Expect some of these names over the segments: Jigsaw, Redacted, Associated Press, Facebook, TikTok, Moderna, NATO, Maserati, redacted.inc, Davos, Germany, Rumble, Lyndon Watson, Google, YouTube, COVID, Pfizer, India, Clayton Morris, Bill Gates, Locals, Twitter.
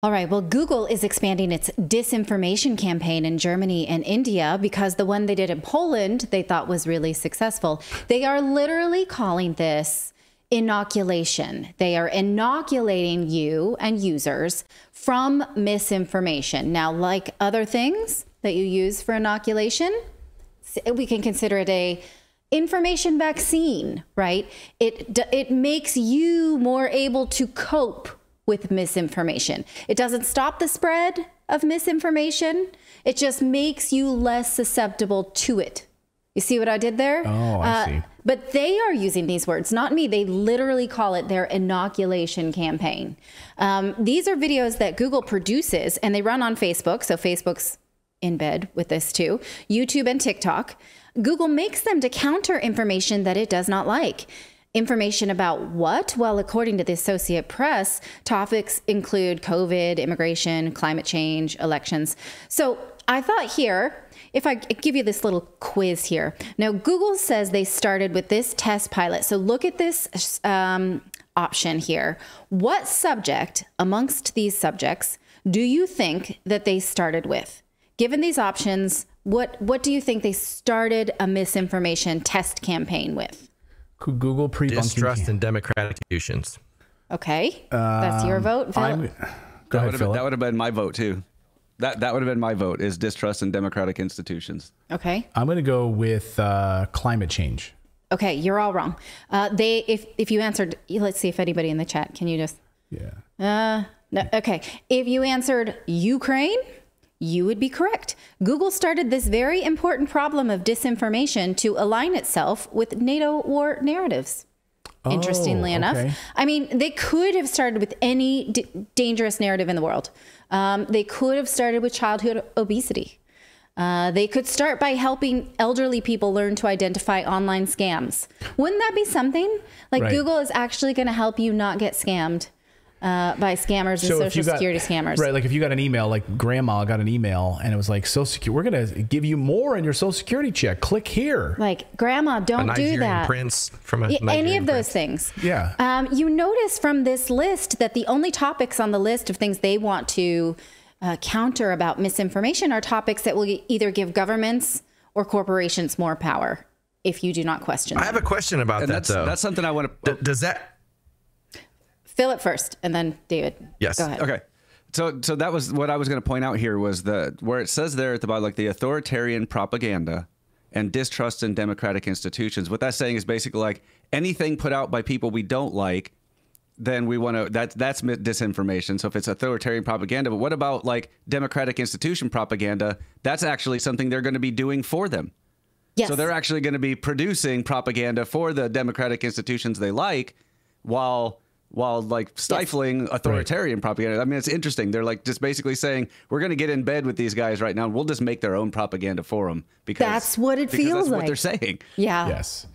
All right, well, Google is expanding its disinformation campaign in Germany and India because the one they did in Poland they thought was really successful. They are literally calling this inoculation. They are inoculating you and users from misinformation. Now, like other things that you use for inoculation, we can consider it a information vaccine, right? It makes you more able to cope with misinformation. It doesn't stop the spread of misinformation. It just makes you less susceptible to it. You see what I did there? Oh, I see. But they are using these words, not me. They literally call it their inoculation campaign. These are videos that Google produces and they run on Facebook. So Facebook's in bed with this too. YouTube and TikTok. Google makes them to counter information that it does not like. Information about what? Well, according to the Associated Press, topics include COVID, immigration, climate change, elections. So I thought here, if I give you this little quiz here. Now, Google says they started with this test pilot. So look at this option here. What subject amongst these subjects do you think that they started with? Given these options, what do you think they started a misinformation test campaign with? Google pre-bunking distrust in democratic institutions. Okay, that's your vote, Phil. That would have been my vote too. That would have been my vote, is distrust in democratic institutions. Okay, I'm going to go with climate change. Okay, you're all wrong. If you answered, let's see if anybody in the chat can you just no, okay, if you answered Ukraine, you would be correct. Google started this very important problem of disinformation to align itself with NATO war narratives. Oh, interestingly enough. Okay. I mean, they could have started with any dangerous narrative in the world. They could have started with childhood obesity. They could start by helping elderly people learn to identify online scams. Wouldn't that be something? Like, right. Google is actually going to help you not get scammed by scammers and social security scammers. Right, like if you got an email, like grandma got an email and it was like, Social Security, we're going to give you more in your Social Security check. Click here. Like, grandma, don't do that. Any of those things. Yeah. You notice from this list that the only topics on the list of things they want to counter about misinformation are topics that will either give governments or corporations more power if you do not question them. I have a question about that, though. That's something I want to... Does that... Philip first, and then David. Yes. Go ahead. Okay. So that was what I was going to point out here, was where it says there at the bottom, like the authoritarian propaganda and distrust in democratic institutions. What that's saying is basically like anything put out by people we don't like, then we want to. That's disinformation. So if it's authoritarian propaganda, but what about like democratic institution propaganda? That's actually something they're going to be doing for them. Yes. So they're actually going to be producing propaganda for the democratic institutions they like, while like stifling authoritarian propaganda. I mean, it's interesting. They're like just basically saying, we're going to get in bed with these guys right now. And we'll just make their own propaganda for them. Because that's what it feels like. That's what they're saying. Yeah. Yes.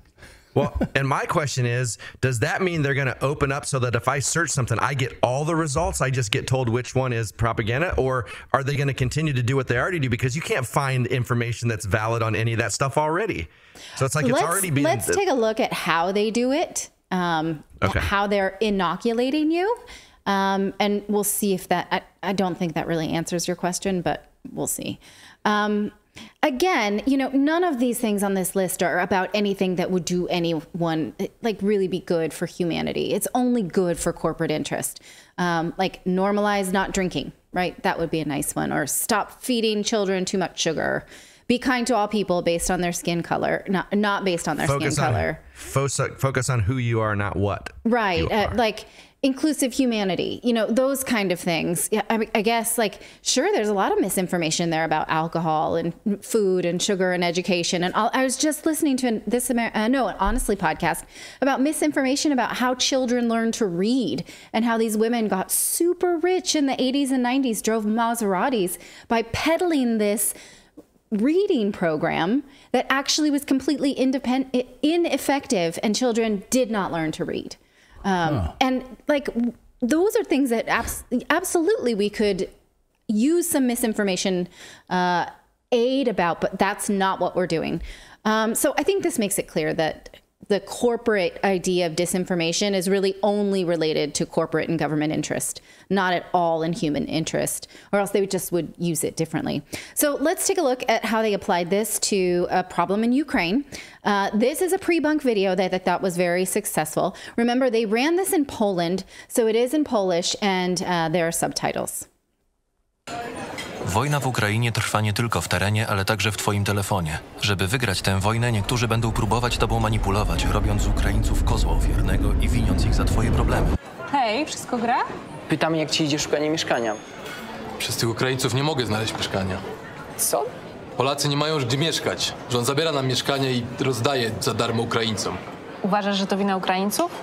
Well, and my question is, does that mean they're going to open up so that if I search something, I get all the results? I just get told which one is propaganda? Or are they going to continue to do what they already do? Because you can't find information that's valid on any of that stuff already. So it's like it's already been. Let's take a look at how they do it. How they're inoculating you. And we'll see if that, I don't think that really answers your question, but we'll see. Again, you know, none of these things on this list are about anything that would do anyone, like, really be good for humanity. It's only good for corporate interest. Like normalize not drinking, right? That would be a nice one. Or stop feeding children too much sugar. Be kind to all people based on their skin color, not based on their skin color. Focus on who you are, not what. Right. Like inclusive humanity, you know, those kind of things. Yeah, I mean, I guess, like, sure, there's a lot of misinformation there about alcohol and food and sugar and education. And all, I was just listening to an Honestly podcast about misinformation about how children learn to read and how these women got super rich in the 80s and 90s, drove Maseratis by peddling this reading program that actually was completely ineffective, and children did not learn to read. And like, those are things that absolutely we could use some misinformation aid about, but that's not what we're doing. So I think this makes it clear that the corporate idea of disinformation is really only related to corporate and government interest, not at all in human interest, or else they just would use it differently. So let's take a look at how they applied this to a problem in Ukraine. This is a pre-bunk video that I thought was very successful. Remember, they ran this in Poland, so it is in Polish, and there are subtitles. Wojna w Ukrainie trwa nie tylko w terenie, ale także w twoim telefonie. Żeby wygrać tę wojnę, niektórzy będą próbować tobą manipulować, robiąc z Ukraińców kozła ofiarnego i winiąc ich za twoje problemy. Hej, wszystko gra? Pytam, jak ci idzie szukanie mieszkania. Przez tych Ukraińców nie mogę znaleźć mieszkania. Co? Polacy nie mają już gdzie mieszkać. Rząd zabiera nam mieszkanie i rozdaje za darmo Ukraińcom. Uważasz, że to wina Ukraińców?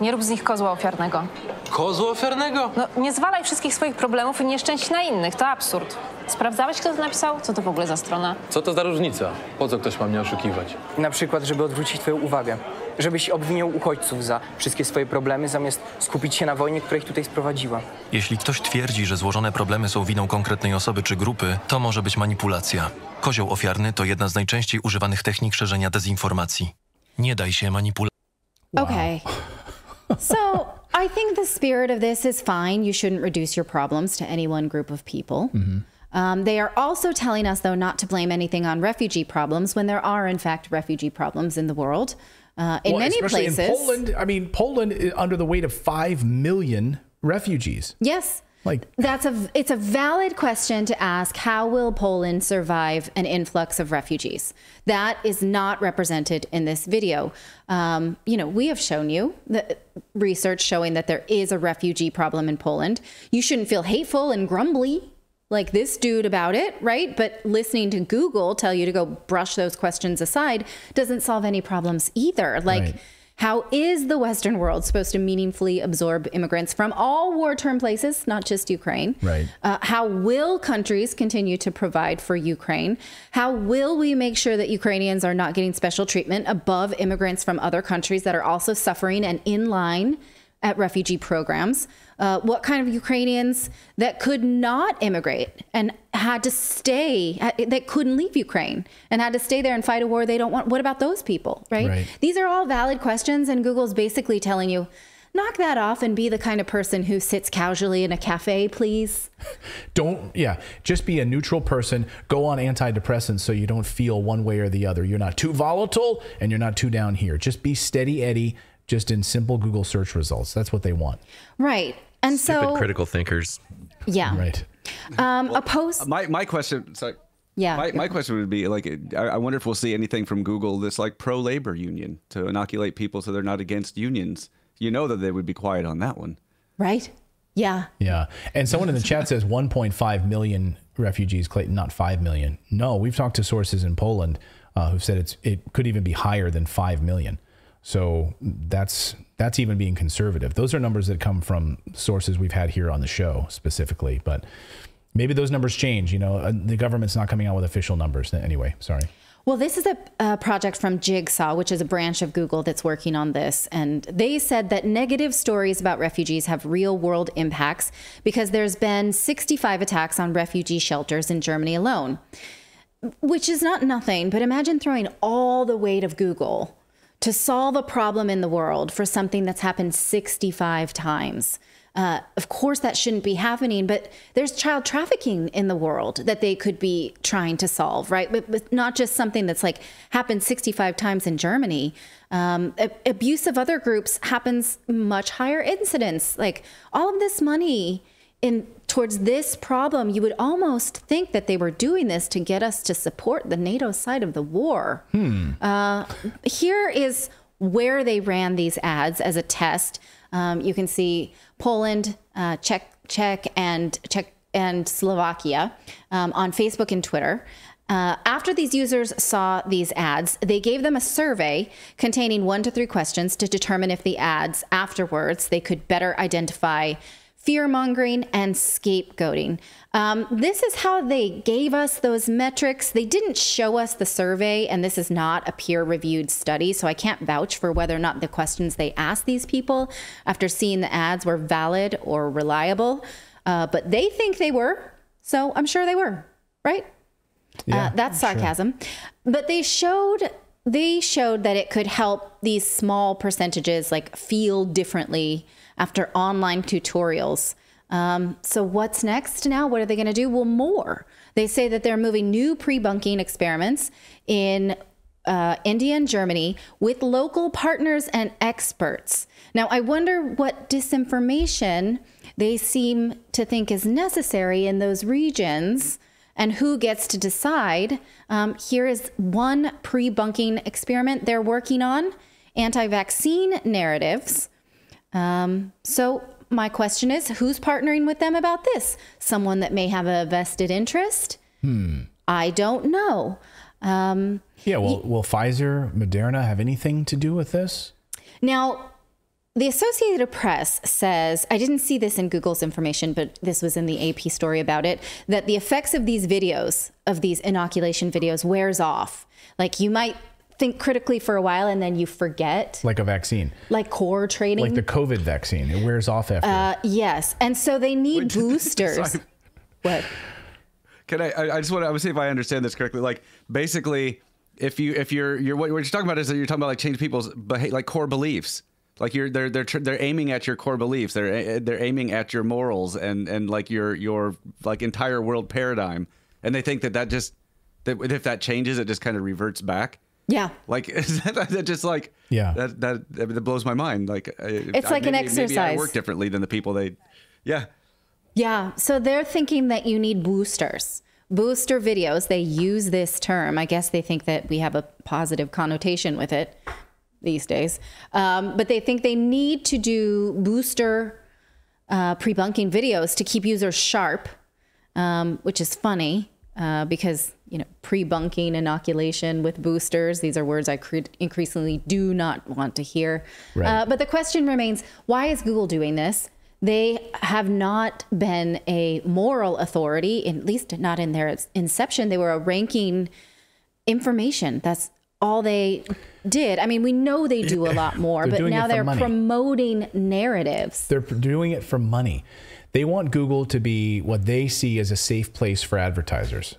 Nie rób z nich kozła ofiarnego. Kozła ofiarnego? No, nie zwalaj wszystkich swoich problemów i nieszczęść na innych, to absurd. Sprawdzałeś, kto to napisał? Co to w ogóle za strona? Co to za różnica? Po co ktoś ma mnie oszukiwać? Na przykład, żeby odwrócić twoją uwagę. Żebyś obwiniał uchodźców za wszystkie swoje problemy, zamiast skupić się na wojnie, która ich tutaj sprowadziła. Jeśli ktoś twierdzi, że złożone problemy są winą konkretnej osoby czy grupy, to może być manipulacja. Kozioł ofiarny to jedna z najczęściej używanych technik szerzenia dezinformacji. Nie daj się manipulować. Okej. Wow. So I think the spirit of this is fine. You shouldn't reduce your problems to any one group of people. Mm-hmm. They are also telling us, though, not to blame anything on refugee problems when there are, in fact, refugee problems in the world. In many places. In Poland, I mean, Poland is under the weight of 5 million refugees. Yes. Like, it's a valid question to ask. How will Poland survive an influx of refugees? That is not represented in this video. You know, we have shown you the research showing that there is a refugee problem in Poland. You shouldn't feel hateful and grumbly like this dude about it, right? But listening to Google tell you to go brush those questions aside doesn't solve any problems either. Like. Right. How is the Western world supposed to meaningfully absorb immigrants from all war-torn places, not just Ukraine? Right. How will countries continue to provide for Ukraine? How will we make sure that Ukrainians are not getting special treatment above immigrants from other countries that are also suffering and in line at refugee programs? What kind of Ukrainians that could not immigrate and had to stay, that couldn't leave Ukraine and had to stay there and fight a war they don't want? What about those people, right? These are all valid questions, and Google's basically telling you, knock that off and be the kind of person who sits casually in a cafe, please. Don't, yeah, just be a neutral person. Go on antidepressants so you don't feel one way or the other. You're not too volatile and you're not too down here. Just be steady Eddie, just in simple Google search results. That's what they want. Right. And stupid so critical thinkers. Yeah. Right. Well, a post. My question. Sorry. Yeah. My question would be like, I wonder if we'll see anything from Google that's like pro labor union to inoculate people so they're not against unions. You know that they would be quiet on that one. Right. Yeah. Yeah. And someone in the chat says 1.5 million refugees, Clayton, not 5 million. No, we've talked to sources in Poland who've said it could even be higher than 5 million. So that's even being conservative. Those are numbers that come from sources we've had here on the show specifically, but maybe those numbers change. You know, the government's not coming out with official numbers anyway. Sorry. Well, this is a project from Jigsaw, which is a branch of Google that's working on this. And they said that negative stories about refugees have real world impacts because there's been 65 attacks on refugee shelters in Germany alone, which is not nothing, but imagine throwing all the weight of Google to solve a problem in the world for something that's happened 65 times. Of course, that shouldn't be happening, but there's child trafficking in the world that they could be trying to solve, right? But not just something that's like happened 65 times in Germany. Abuse of other groups happens much higher incidence. Like all of this money in towards this problem, you would almost think that they were doing this to get us to support the NATO side of the war. Here is where they ran these ads as a test. You can see Poland, Czech and Slovakia on Facebook and Twitter. After these users saw these ads, they gave them a survey containing 1 to 3 questions to determine if the ads afterwards they could better identify fear-mongering and scapegoating. This is how they gave us those metrics. They didn't show us the survey, and this is not a peer-reviewed study, so I can't vouch for whether or not the questions they asked these people after seeing the ads were valid or reliable, but they think they were, so I'm sure they were, right? Yeah, that's sarcasm. Sure. But they showed they showed that it could help these small percentages like feel differently after online tutorials. So what's next now? What are they going to do? Well, more. They say that they're moving new pre-bunking experiments in India and Germany with local partners and experts. Now, I wonder what disinformation they seem to think is necessary in those regions and who gets to decide. Here is one pre-bunking experiment they're working on, anti-vaccine narratives. So my question is, who's partnering with them about this? Someone that may have a vested interest? I don't know. Yeah, well, will Pfizer, Moderna have anything to do with this? Now, the Associated Press says, I didn't see this in Google's information, but this was in the AP story about it, that the effects of these videos, of these inoculation videos, wears off. Like, you might think critically for a while and then you forget. Like a vaccine. Like core training. Like the COVID vaccine. It wears off after. Yes. And so they need boosters. What? Can I just want to see if I understand this correctly. Like, basically, what you're talking about is that you're talking about like change people's like core beliefs. Like they're aiming at your core beliefs. They're aiming at your morals and like your like entire world paradigm. And they think that if that changes, it just kind of reverts back. Yeah. Like that just like, yeah, that blows my mind. Like it's like an exercise. Maybe I work differently than the people they, yeah. Yeah. So they're thinking that you need boosters. Booster videos, they use this term. I guess they think that we have a positive connotation with it these days. But they think they need to do booster pre-bunking videos to keep users sharp, which is funny because, you know, pre-bunking, inoculation with boosters, these are words I increasingly do not want to hear. Right. But the question remains, why is Google doing this? They have not been a moral authority, at least not in their inception. They were a ranking information. That's all they did. I mean, we know they do a lot more, but now they're promoting narratives. They're doing it for money. They want Google to be what they see as a safe place for advertisers,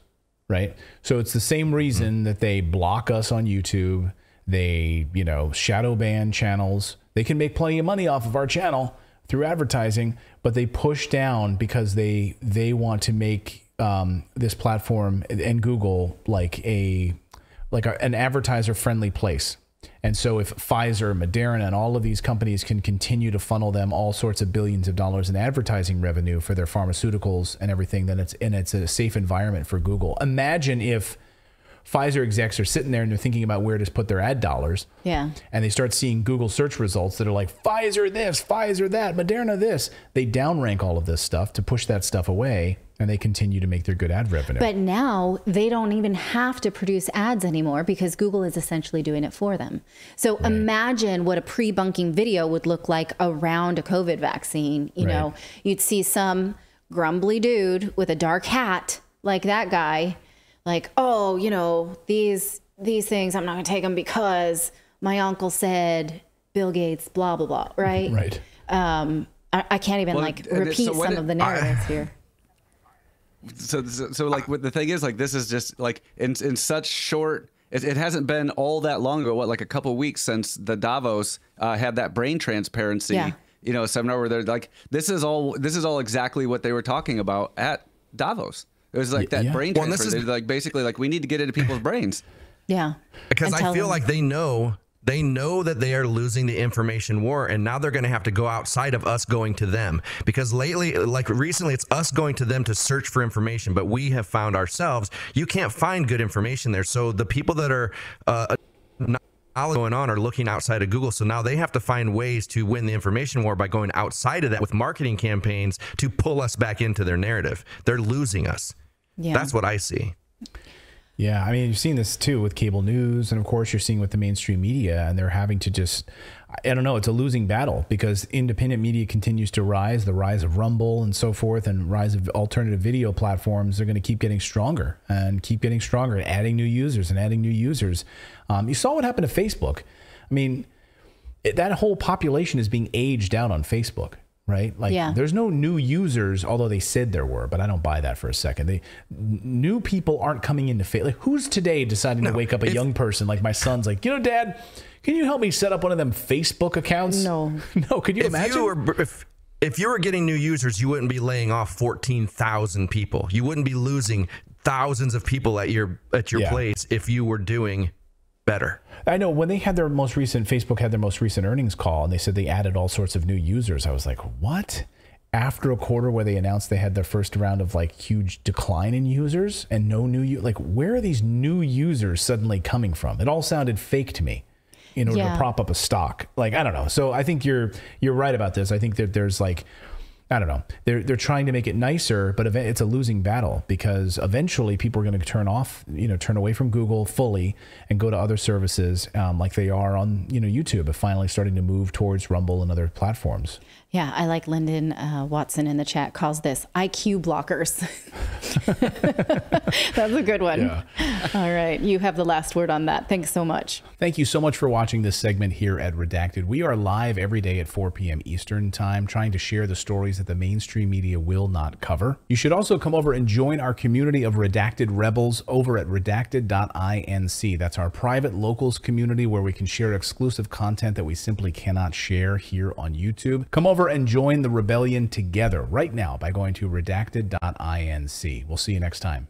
right? So it's the same reason that they block us on YouTube. They, you know, shadow ban channels. They can make plenty of money off of our channel through advertising, but they push down because they want to make this platform and Google like an advertiser friendly place. And so if Pfizer, Moderna, and all of these companies can continue to funnel them all sorts of billions of dollars in advertising revenue for their pharmaceuticals and everything, then it's a safe environment for Google. Imagine if Pfizer execs are sitting there and they're thinking about where to put their ad dollars. Yeah. And they start seeing Google search results that are like Pfizer this, Pfizer that, Moderna this. They downrank all of this stuff to push that stuff away, and they continue to make their good ad revenue. But now they don't even have to produce ads anymore because Google is essentially doing it for them. So right. Imagine what a pre-bunking video would look like around a COVID vaccine. You right. know, you'd see some grumbly dude with a dark hat like that guy. Like, oh, you know, these things, I'm not going to take them because my uncle said Bill Gates, blah, blah, blah. Right. Right. I can't even repeat some of the narratives here. So like what the thing is, like, this is just like in such short, it hasn't been all that long ago, like a couple of weeks since the Davos had that brain transparency, yeah. you know, seminar where they're like, this is all exactly what they were talking about at Davos. It was like that yeah. brain transfer. Well, like basically like we need to get into people's brains. Yeah. Because I feel like they know that they are losing the information war, and now they're going to have to go outside of us going to them, because lately, like recently, it's us going to them to search for information, but we have found ourselves. You can't find good information there. So the people that are not going on are looking outside of Google. So now they have to find ways to win the information war by going outside of that with marketing campaigns to pull us back into their narrative. They're losing us. Yeah. That's what I see. Yeah, I mean, you've seen this too with cable news, and of course you're seeing with the mainstream media, and they're having to just, I don't know, it's a losing battle because independent media continues to rise, the rise of Rumble and so forth, and rise of alternative video platforms. They're going to keep getting stronger and keep getting stronger and adding new users and adding new users. You saw what happened to Facebook. I mean, that whole population is being aged out on Facebook. right? Like, yeah. There's no new users, although they said there were, but I don't buy that for a second. New people aren't coming into Facebook. Like, who's today deciding to wake up a young person? Like, my son's like, you know, Dad, can you help me set up one of them Facebook accounts? No. No, could you imagine? If you were getting new users, you wouldn't be laying off 14,000 people. You wouldn't be losing thousands of people at your yeah. place if you were doing better. I know when they had their most recent, Facebook had their most recent earnings call, and they said they added all sorts of new users. I was like, what? After a quarter where they announced they had their first round of like huge decline in users and no new, like, where are these new users suddenly coming from? It all sounded fake to me in order yeah. to prop up a stock. Like, I don't know. So I think you're right about this. I think that there's like, I don't know. They're trying to make it nicer, but it's a losing battle because eventually people are going to turn off, you know, turn away from Google fully and go to other services like they are on, you know, YouTube, and finally starting to move towards Rumble and other platforms. Yeah, I like Lyndon Watson in the chat calls this IQ blockers. That's a good one. Yeah. All right. You have the last word on that. Thanks so much. Thank you so much for watching this segment here at Redacted. We are live every day at 4 p.m. Eastern time, trying to share the stories that the mainstream media will not cover. You should also come over and join our community of Redacted Rebels over at redacted.inc. That's our private locals community where we can share exclusive content that we simply cannot share here on YouTube. Come over and join the rebellion together right now by going to redacted.inc. We'll see you next time.